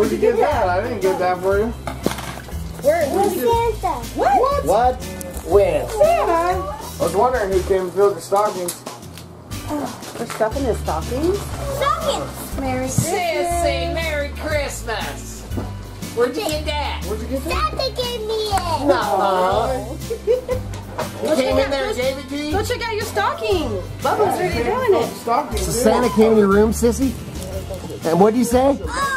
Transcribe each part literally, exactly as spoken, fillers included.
Where'd you get that? I didn't get that for you. Where? Where's Santa? What? What? When? Santa. I was wondering who came and filled the stockings. Oh, we're stuck in the stockings? Stockings! Merry Christmas! Sissy, Merry Christmas! Where'd you get that? Where'd you get that? Santa gave me it! No. You came in there and gave it to you? Go check out your stocking! Bubba's already doing it! So Santa came in your room, Sissy? And what'd you say? Oh!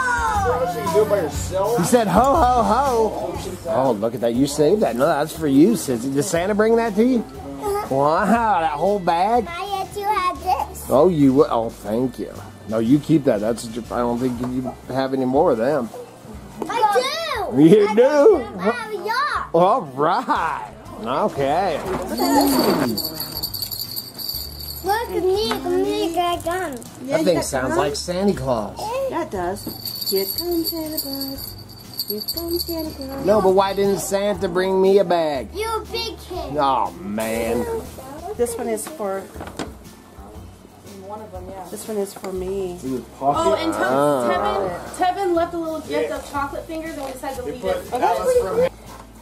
You said ho ho ho! Oh, look at that. You saved that. No, that's for you, Sissy. Did Santa bring that to you? Wow, that whole bag? I get to have this. Oh, you would? Oh, thank you. No, you keep that. That's. I don't think you have any more of them. I do! You I do? I have a yard. All right. Okay. Look, Nick, Nick, I got him. That thing sounds like Santa Claus. That does. Here comes Santa Claus. Here comes Santa Claus. No, but why didn't Santa bring me a bag? You're a big kid. Oh, man. This one is for... One of them, yeah. This one is for me. Oh, and ah. Tevin, Tevin left a little gift yeah. of chocolate fingers and we decided to leave it. Oh, that's pretty cool.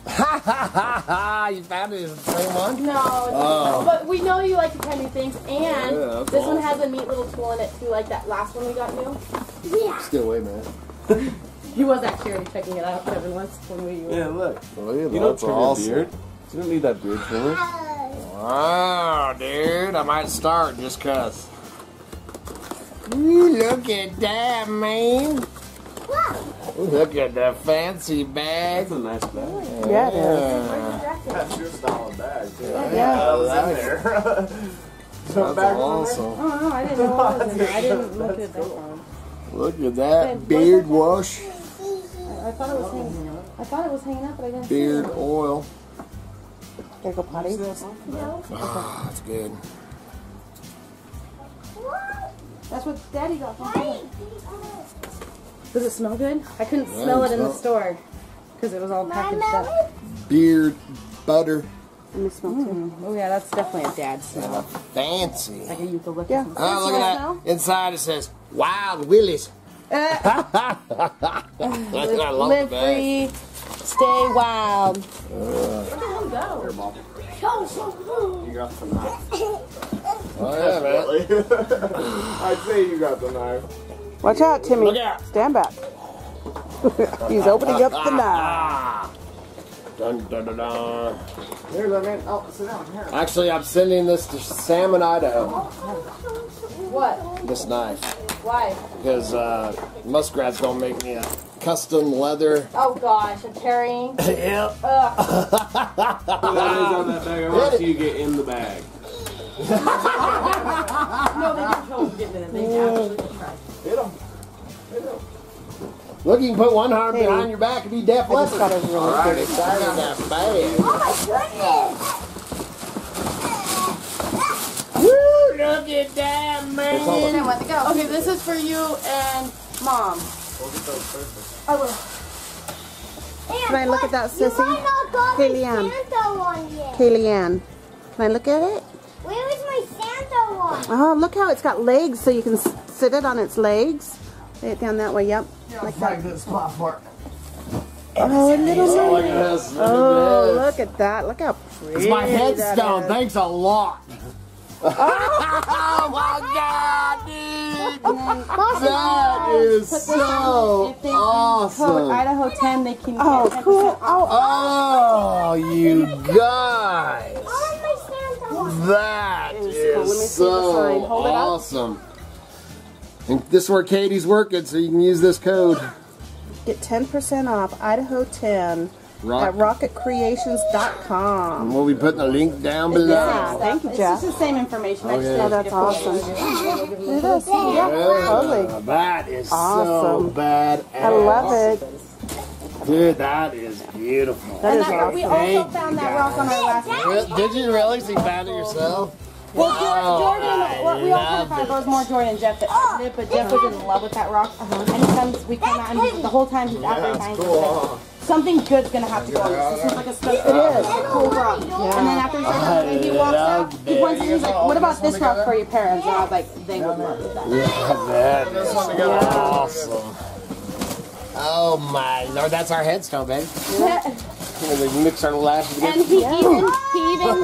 Ha ha ha ha! You found it in the same one? No, oh. But we know you like to try new things, and yeah, this awesome. One has a neat little tool in it too, like that last one we got new. Yeah. Still away, man. He was actually already checking it out every once when we were. Yeah, look. Oh, yeah, you don't trim awesome. Your beard. You don't need that beard trimmer. Wow, dude! I might start just cause. Ooh, look at that, man! Look at the fancy bag. That's a nice bag. Yeah, it is. That's your style of bag, too. Yeah, yeah. Uh, was in there. That's back awesome. Over. Oh, no, I didn't know what was in there. I didn't look at that one. Look at that beard wash. I thought it was hanging up. I thought it was hanging up, but I didn't see it. Beard oil. There go potty. No. Oh, that's good. That's what Daddy got from me. Does it smell good? I couldn't yeah, smell it in the store because it was all packaged up. Beard butter. Let me smell too. Mm. Oh yeah, that's definitely a dad smell. Uh, fancy. It's like a eucalyptus. Yeah. Oh, look at that. Inside it says Wild Willies. Uh, live live free, stay wild. Uh, Where the hell go? Go. You got the knife. Oh yeah, man. I'd say you got the knife. Watch out, Timmy. Look out. Stand back. He's opening up the knife. Dun, dun, dun, dun. Here, little man. Oh, sit down. Here. Actually, I'm sending this to Salmon, Idaho. What? This knife. Why? Because uh, Muskrat's going to make me a custom leather. Oh, gosh. I'm carrying. Yep. That is on that bag. I want to see you get in the bag. No, they don't get in the bag. They actually tried. Hit him. Hit him. Look, you can put one arm hey. Behind your back and be deaf left. Really right, excited that bag. Oh my goodness! Woo! Look at that, man. I want to go. Okay, this is for you and Mom. We'll get those first. I will. And can I look at that, Sissy? Kayleanne. Kayleanne. Can I look at it? Where is my Santa one? Oh, look how it's got legs, so you can sit it on its legs. Lay it down that way, yep. Yeah, like that. This spot for oh, a little oh, look at this. Oh, look at that. Look how pretty. It's my headstone. Thanks a lot. Oh, oh my God, dude. That is so awesome. Code Idaho ten, they can oh, get cool. Oh, oh, you guys. That is, is so awesome. And this is where Katie's working, so you can use this code. Get ten percent off Idaho ten Rock. At rocket creations dot com. And we'll be putting a link down below. Yeah, thank you, Jeff. It's just the same information. Oh, yeah. I just oh that's awesome. Look at this. Yeah, totally. That is awesome. So badass. I love it. Dude, that is beautiful. That is awesome. We also found that rock on our last trip. Did you really? So you found it yourself? Well, Jordan, oh, Jordan we all kind of found it was more Jordan and Jeff that found it, but Jeff was in love with that rock. Uh-huh. And he comes, we come out, and the whole time he's out there trying to something good's going to have to go. This seems like a stuff. It is. It's a cool rock. Yeah. And then after he starts talking, he walks out. He points and he's like, what about this rock for your parents? And I was like, they would love that. Yeah, that is awesome. Oh my Lord, that's our headstone, baby. And they mix our lashes together. And he yeah. even, he even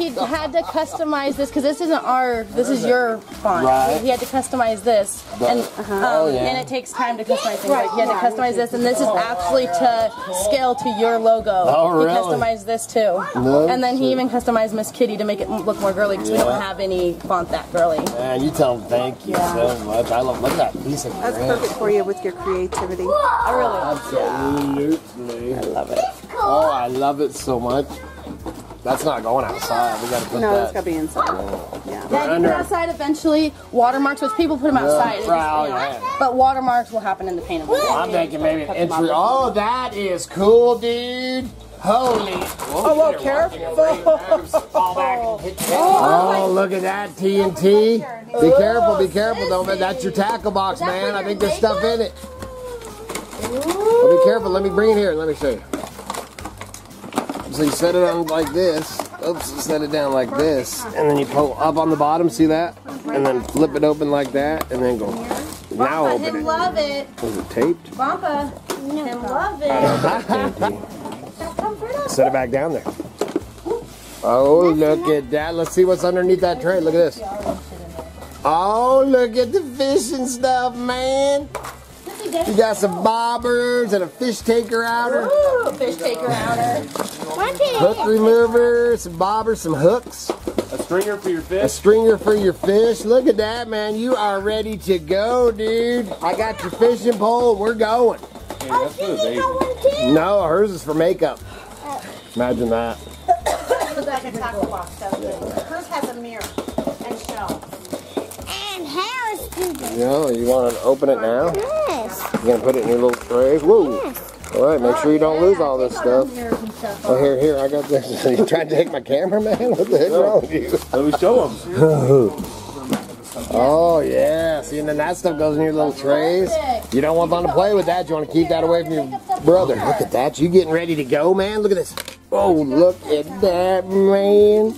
he had to customize this, because this isn't our, this is your font. Right. He had to customize this, but, and uh-huh. um, oh, yeah. and it takes time to customize things. Right. He had to customize this, and this is actually to scale to your logo. Oh, really? He customized this too. No, and then he even customized Miss Kitty to make it look more girly, because yeah. we don't have any font that girly. Man, you tell him thank you yeah. so much. I love, look at that piece of That's grand. perfect for you with your creativity. I really Absolutely. Yeah. I love it. Oh, I love it so much. That's not going outside. We gotta put no, that. No, it's gotta be inside. Oh. Yeah. Yeah, you put outside eventually. Watermarks, which people put them outside. Yeah, proud, just, you know, but watermarks will happen in the paint. Well, I'm thinking maybe an entry. Oh, that is cool, dude. Holy. Oh, well, careful. Oh, look at that T N T. Be careful, be careful, though, man. That's your tackle box, man. I think there's stuff in it. Well, be careful. Let me bring it here. Let me show you. So you set it on like this, oops, set it down like this, and then you pull up on the bottom, see that? And then flip it open like that, and then go, now open it. Love it. Was it taped? Bamba, him love it. Set it back down there. Oh, look at that. Let's see what's underneath that tray. Look at this. Oh, look at the fish and stuff, man. You got some bobbers and a fish taker outer. Ooh, fish taker outer. Hook remover, some bobbers, some hooks. A stringer for your fish. A stringer for your fish. Look at that, man. You are ready to go, dude. I got your fishing pole. We're going. Hey, that's for the baby. No, hers is for makeup. Imagine that. It's like a tackle box, though. Hers has a mirror and shelves. And hers is. Yeah, you want to open it now? You're going to put it in your little tray. Whoa. Yes. All right, make sure you don't lose all this stuff. Oh, here, here, I got this. You trying to take my camera, man? What the heck's wrong with you? Let me show them. Oh, yeah. See, and then that stuff goes in your little trays. You don't want them to play with that. You want to keep that away from your brother. Look at that. You getting ready to go, man? Look at this. Oh, look at that, man.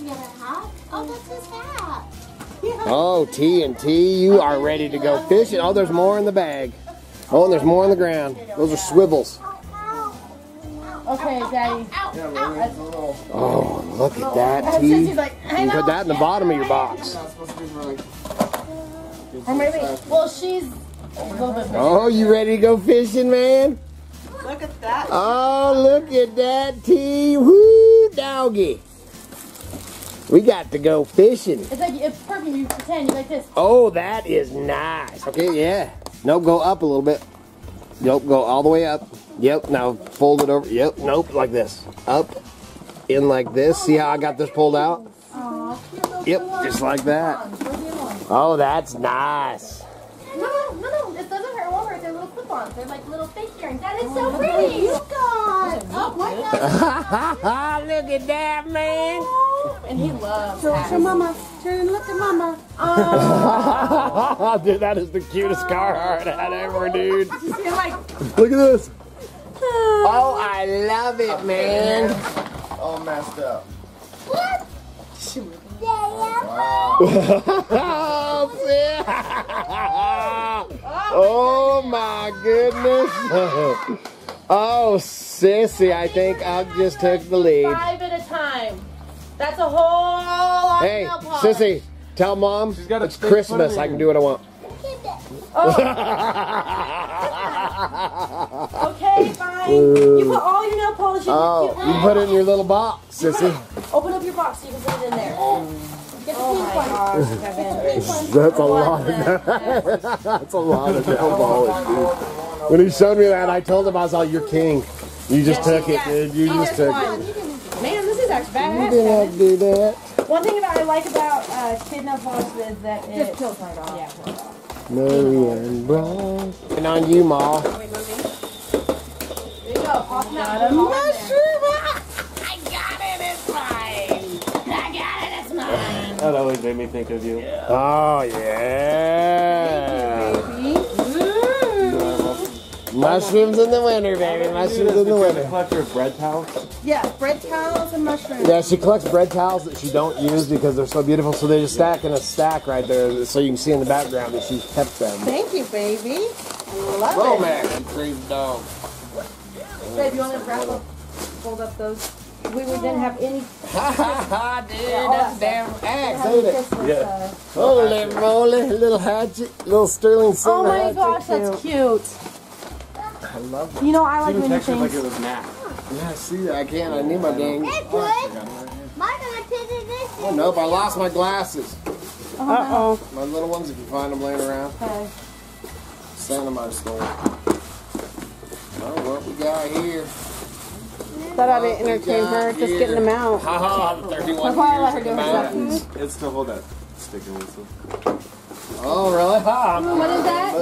Oh, T N T, you are ready to go fishing. Oh, there's more in the bag. Oh, and there's more on the ground. Those are swivels. Okay, Daddy. Oh, look at that, T. You can put that in the bottom of your box. Or maybe, well, she's a little bit bigger. Oh, you ready to go fishing, man? Look at that. Oh, look at that, T. Woo, doggy. We got to go fishing. It's like, it's perfect. You pretend you like this. Oh, that is nice. Okay, yeah. Nope, go up a little bit. Nope, go all the way up. Yep, now fold it over. Yep, nope, like this. Up, in like this. See how I got this pulled out? Yep, just like that. Oh, that's nice. No, no, no, this doesn't hurt over. They're little clip-ons. They're like little fake earrings. That is so pretty. You got. Oh, my God. Look at that, man. And he loves so, so mama, turn and look at mama. Oh. Dude, that is the cutest oh. Carhartt ad ever, dude. Like, look at this. Oh, I love it, man. All messed up. What? Oh, my goodness. Oh, sissy, I think I just took the lead. Five at a time. That's a whole lot of nail polish. Hey, Sissy, tell Mom it's Christmas. I can do what I want. Oh. Okay, fine. You put all your nail polish in. Oh, you, you put it in your little box, Sissy. Open up your box so you can put it in there. Get the pink one. That's a lot. That's a lot of nail polish, dude. When he showed me that, I told him I was all, "You're king. You just took it, dude. You just took it." Bad. You didn't do that. One thing that I like about uh, kidnap balls is that it just kills my dog. Yeah. Marion Brown. And on you, Ma. Are we moving? There you go. Pop out. Mushroom! I got it. It's mine. I got it. It's mine. That always made me think of you. Yeah. Oh yeah. Mushrooms in the winter, baby. Mushrooms in the winter. You collect your bread towels? Yeah, bread towels and mushrooms. Yeah, she collects bread towels that she don't use because they're so beautiful. So they just stack in a stack right there so you can see in the background that she's kept them. Thank you, baby. Love Romac it. Retrieved dog. Babe, you want to wrap up, fold up those? We didn't have any. Ha ha ha, dude, yeah, that's damn axe, ain't it? Yeah. Uh, Holy moly, little hatchet, little sterling silver. Oh my gosh, that's cute. I love that. You know, I like many things. Even textured like it was matte. Yeah, I see that. I can't, I need my dang. They're good. My God, this oh, nope, I lost my glasses. Oh, uh-oh. No. My little ones, if you find them laying around. Okay. Send them out of store. Oh, what we got here. Thought I didn't entertain her, just getting them out. Ha ha, thirty-one years in the It's to hold that sticky whistle. Oh, really? Ha. Mm, what is that?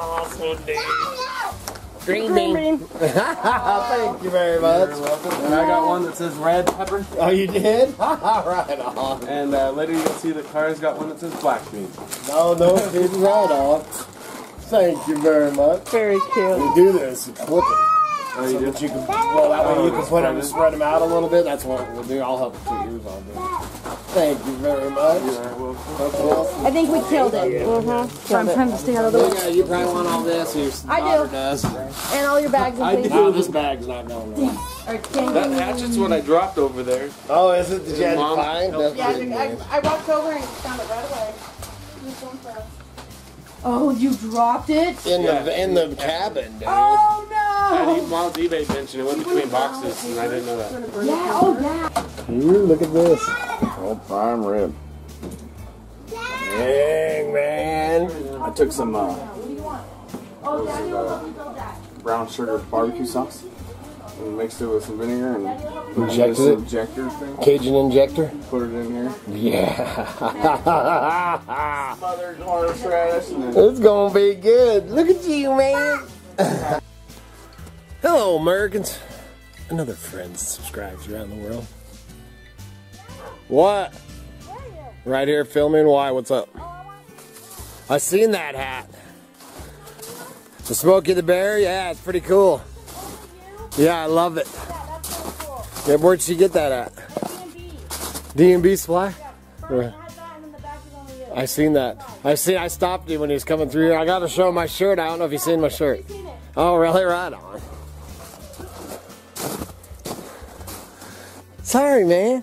What's yours? That's awesome, dude. Green bean. Thank you very much. You're welcome. And I got one that says red pepper. Oh, you did? Right on. And uh, later you'll see that Kara's got one that says black bean. No, no, it didn't. Right on. Thank you very much. Very cute. You do this, you flip it. Oh, you so do? That you can, well, that way you can put them and spread them out a little bit. That's what we'll do. I'll help you put yours on there. Thank you very much. Yeah. I think we killed it. Mm-hmm. So I'm trying to stay out of the way. Yeah, you probably want all this. Your I do. Does. And all your bags and things. No, this bag's not going on. That hatchet's what I dropped over there. Oh, is it? Did you have to find? Yeah, I walked over and found it right away. Oh, you dropped it? In yeah. the in the cabin, dude. Oh, no! Mom's eBay mentioned it went between boxes, and I didn't know that. Yeah, oh, yeah. Ooh, look at this. Old prime rib. Dang, man. I took some uh, brown sugar barbecue sauce and mixed it with some vinegar and injected it. Injector thing. Cajun injector. Put it in here. Yeah. Mother's horseradish. It's gonna be good. Look at you, man. Hello, Americans. Another friend subscribes around the world. What? Where are you? Right here filming. Why? What's up? I seen that hat. The Smokey the Bear. Yeah, it's pretty cool. Yeah, I love it. Yeah, that's so cool. Yeah, where'd she get that at? D and B supply? Yeah, right. I seen that. I see. I stopped him when he was coming through here. I gotta show my shirt. I don't know if you've seen my shirt. Oh, really? Right on. Sorry, man.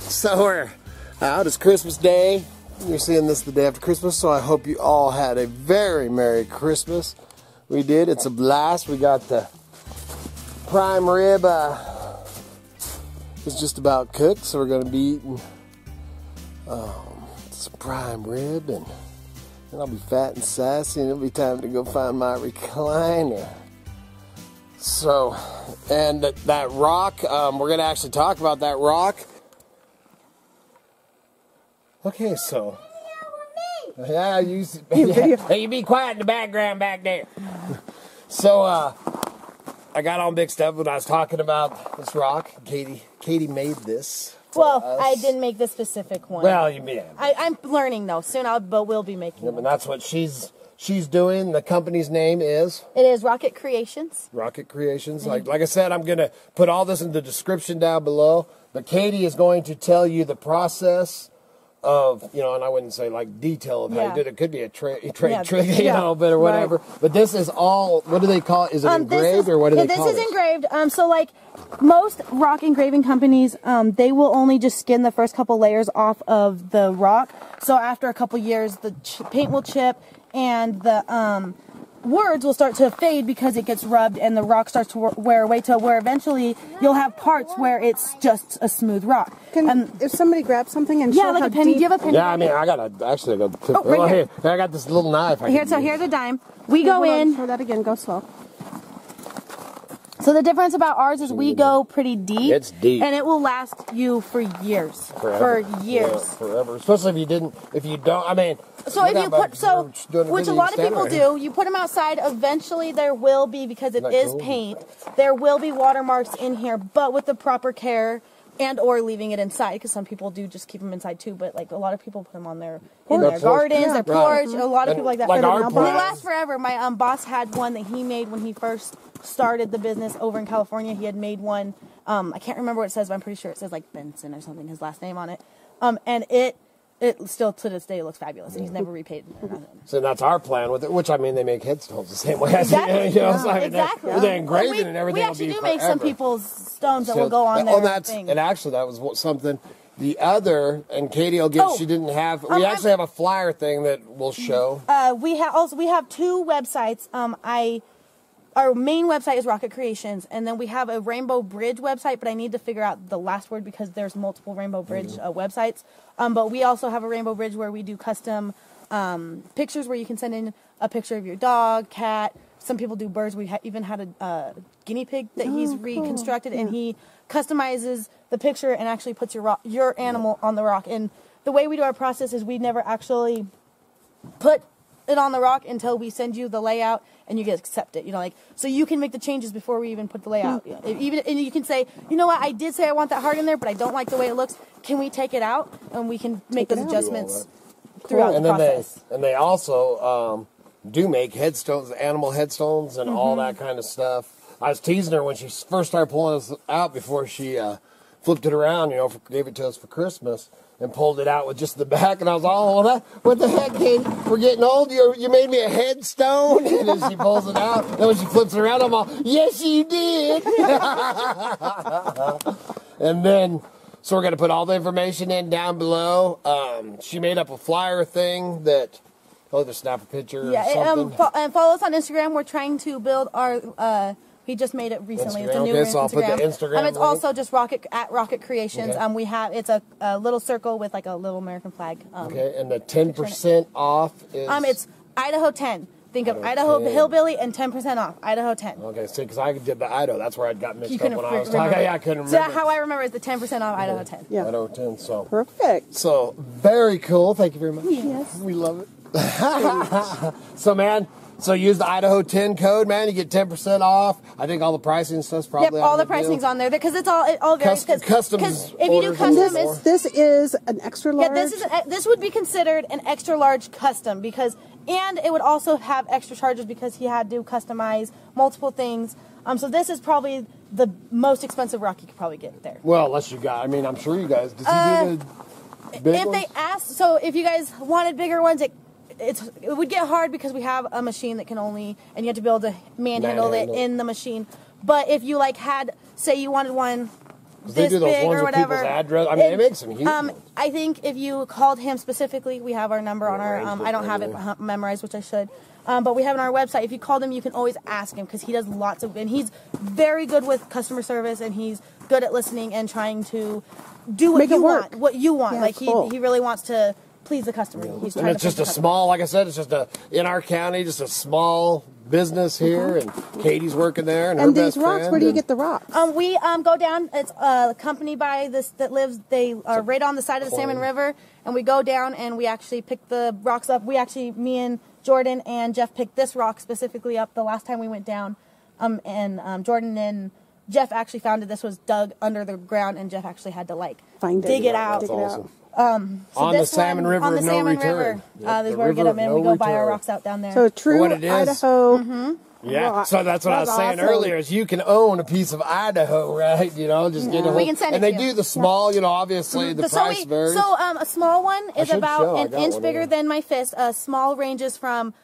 So we're out. It's Christmas Day. You're seeing this the day after Christmas, so I hope you all had a very Merry Christmas. We did. It's a blast. We got the prime rib uh, is just about cooked, so we're going to be eating um, some prime rib, and, and I'll be fat and sassy, and it'll be time to go find my recliner. So, and that, that rock, um, we're going to actually talk about that rock. Okay, so. Yeah, you, yeah. Hey, you be quiet in the background back there. So, uh. I got all mixed up when I was talking about this rock. Katie, Katie made this. Well, us. I didn't make this specific one. Well, you mean I, I'm learning though. Soon, I'll but we'll be making. Yeah, but that's what she's she's doing. The company's name is. It is Rock It Creations. Rock It Creations. Mm-hmm. Like like I said, I'm gonna put all this in the description down below. But Katie is going to tell you the process of, you know, and I wouldn't say like detail of how yeah. you did it. Could be a trade trade yeah. trick, you yeah. know, but or whatever. Right. But this is all. What do they call it? Is it um, engraved is, or what do yeah, they call it? This is engraved. Um, so like most rock engraving companies, um, they will only just skin the first couple layers off of the rock. So after a couple years, the ch paint will chip and the um words will start to fade because it gets rubbed and the rock starts to wear away to where eventually you'll have parts where it's just a smooth rock. Can, um, if somebody grabs something and yeah, show like how a penny, deep, give a penny. Yeah, I mean, I got a, actually I got a clip. Oh, right oh, here. Here, I got this little knife. I here, so use. Here's a dime. We okay, go in. Show that again. Go slow. So the difference about ours is we go pretty deep. It's deep, and it will last you for years, forever. for years, yeah, forever. Especially if you didn't, if you don't. I mean, so if you put, so which a lot of people do, you put them outside. Eventually, there will be because it is paint. There will be watermarks in here, but with the proper care and or leaving it inside, because some people do just keep them inside too. But like a lot of people put them on their in their gardens, their porch. A lot of people like that. Like our plants, they last forever. My um, boss had one that he made when he first started the business over in California. He had made one. Um, I can't remember what it says, but I'm pretty sure it says like Benson or something, his last name on it. Um, and it it still to this day looks fabulous, and he's never repaid or nothing. So that's our plan with it, which I mean, they make headstones the same way. Exactly. You know, yeah. so, I mean, exactly. They're, they're engraving we, and everything. We actually will be do forever. Make some people's stones so, that will go on there. Oh, that's thing. And actually that was something. The other, and Katie will give, oh, she didn't have, we um, actually have a flyer thing that we'll show. Uh, we have also, we have two websites. Um, I, our main website is Rock It Creations, and then we have a Rainbow Bridge website, but I need to figure out the last word because there's multiple Rainbow Bridge mm-hmm. uh, websites. Um, but we also have a Rainbow Bridge where we do custom um, pictures where you can send in a picture of your dog, cat. Some people do birds. We ha even had a uh, guinea pig that oh, he's reconstructed, cool. yeah. and he customizes the picture and actually puts your rock, your animal on the rock. And the way we do our process is we never actually put it on the rock until we send you the layout and you get accepted. You know, like, so you can make the changes before we even put the layout. Yeah. Even and you can say, you know what, I did say I want that heart in there, but I don't like the way it looks. Can we take it out? And we can make take those adjustments cool. throughout and the then process. They, and they also um, do make headstones, animal headstones, and mm-hmm. all that kind of stuff. I was teasing her when she first started pulling this out before she uh, flipped it around, you know, for, gave it to us for Christmas and pulled it out with just the back. And I was all, oh, that, what the heck, Katie? We're getting old. You you made me a headstone. And then she pulls it out. And then when she flips it around, I'm all, yes, you did. And then, so we're going to put all the information in down below. Um, she made up a flyer thing that... Oh, the snap a picture yeah, or something. Yeah, um, fo and follow us on Instagram. We're trying to build our... Uh, we just made it recently. Instagram. It's a new okay, so I'll Instagram. Put the Instagram um, it's link. Also just Rocket at Rocket Creations. Okay. Um, we have it's a, a little circle with like a little American flag. Um, okay, and the ten percent off is um, it's Idaho ten. Think Idaho of Idaho ten. Hillbilly and ten percent off Idaho ten. Okay, see, because I did the Idaho, that's where I got mixed you up when I was talking. It. Yeah, I couldn't remember. So that how I remember is the ten percent off yeah. Idaho ten. Yeah, Idaho ten. So perfect. So very cool. Thank you very much. Yes, we love it. So man. So use the Idaho ten code, man. You get ten percent off. I think all the pricing stuff's probably. Yep, all the pricing's on there because it's all it all varies. Custom, custom. Because if you do custom, this, this is an extra large. Yeah, this is a, this would be considered an extra large custom because, and it would also have extra charges because he had to customize multiple things. Um, so this is probably the most expensive rock you could probably get there. Well, unless you got. I mean, I'm sure you guys. Does he uh, do the big if ones? They asked, so if you guys wanted bigger ones, it. It's, it would get hard because we have a machine that can only, and you have to be able to manhandle man it in the machine. But if you like had, say you wanted one this they do those big ones or whatever, with people's address. I mean, it makes them huge. Um, I think if you called him specifically, we have our number on our. Um, I don't have it memorized, which I should. Um, but we have on our website. If you called him, you can always ask him because he does lots of, and he's very good with customer service, and he's good at listening and trying to do what Make you want. What you want, yeah, like cool. he he really wants to. Please the customer. He's and it's just a small, like I said, it's just a in our county, just a small business here, and Katie's working there. And, and her these best rocks, friend, where do you get the rocks? Um, we um go down. It's a company by this that lives. They are right on the side of the Salmon River, and we go down and we actually pick the rocks up. We actually, me and Jordan and Jeff picked this rock specifically up the last time we went down, um, and um, Jordan and. Jeff actually found it. This was dug under the ground, and Jeff actually had to like Find dig it, it out. That's dig awesome. It out. Um, so on this the Salmon one, River, on the Salmon no River, return. Yep. Uh, this is where we get them in. No we go return. Buy our rocks out down there. So true, what it is, Idaho. Mm-hmm. Yeah. Rock. So that's what that's I was saying awesome. Earlier. Is you can own a piece of Idaho, right? You know, just yeah. get a whole, we can send it and to they you. Do the small. Yeah. You know, obviously mm-hmm. the so price we, varies. So um, a small one is about an inch bigger than my fist. A small ranges from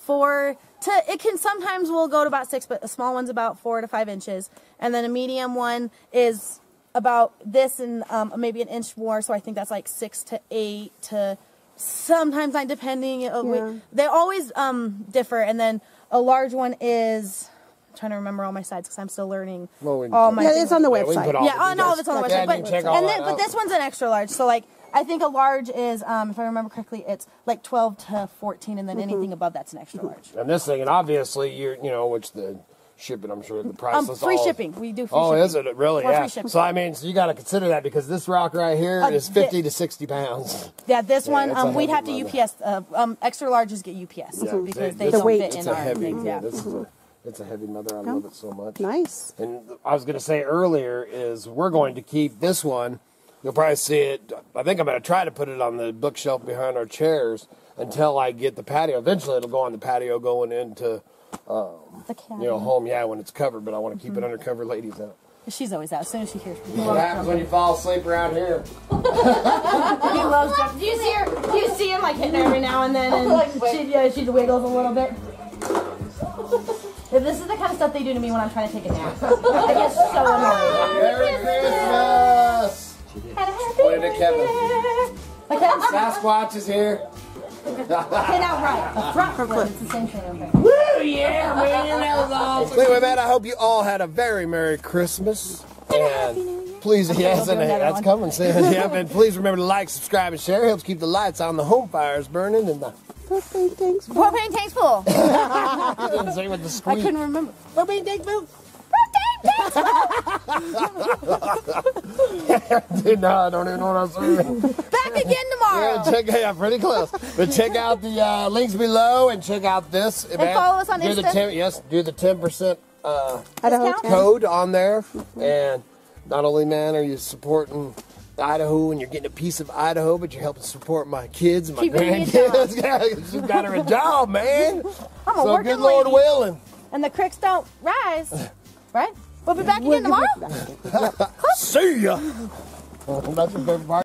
four. To, it can sometimes we'll go to about six, but a small one's about four to five inches, and then a medium one is about this and um, maybe an inch more. So I think that's like six to eight to sometimes nine, depending. Yeah. We, they always um, differ, and then a large one is. I'm trying to remember all my sides because I'm still learning well, all my. Yeah, things. It's on the website. Yeah, yeah on all of it's on the website. But, and then, but this one's an extra large, so like. I think a large is, um, if I remember correctly, it's like twelve to fourteen, and then mm-hmm. anything above that's an extra large. And this thing, and obviously, you're, you know, which the shipping, I'm sure, the price um, is free all, shipping. We do free oh, shipping. Oh, is it? Really? More yeah. So, I mean, so you got to consider that because this rock right here uh, is fifty to sixty pounds. Yeah, this yeah, one, um, we'd have to U P S. Uh, um, extra larges get U P S yeah, because they the don't weight. Fit it's in our heavy, things. Yeah, this is a, it's a heavy mother. I oh, love it so much. Nice. And I was going to say earlier is we're going to keep this one. You'll probably see it. I think I'm going to try to put it on the bookshelf behind our chairs until I get the patio. Eventually, it'll go on the patio going into um, the you know home. Yeah, when it's covered. But I want to keep mm-hmm. it under cover, ladies. Out. She's always out as soon as she hears people. What happens when you fall asleep around here? He loves Jeff. Do you see her? Do you see him like hitting her every now and then? And like, she yeah, she wiggles a little bit. This is the kind of stuff they do to me when I'm trying to take a nap. I get so annoyed. Merry Christmas! What did Kevin? Sasquatch is here. Okay, now right. Right for one. It's the same thing. Okay. Woo, yeah, man. That was awesome. Anyway, man, I hope you all had a very Merry Christmas. And please, okay, yes, and that's one. Coming soon. Yeah, and please remember to like, subscribe, and share. It helps keep the lights on, the home fires burning, and the propane tanks full. Propane tanks full. I didn't say with the squeak. I couldn't remember. Propane tank full. Dude, no, I don't even know what I'm saying. Back again tomorrow. Yeah, check out, pretty close. But check out the uh, links below and check out this. And man, follow us on do Insta. The ten, yes, do the ten percent uh, code on there. And not only, man, are you supporting Idaho and you're getting a piece of Idaho, but you're helping support my kids and my Keep grandkids. She's got her a job, man. I'm a so working good Lord lady. Willing. And the cricks don't rise, right? We'll be back again tomorrow. See ya. That's your favorite part.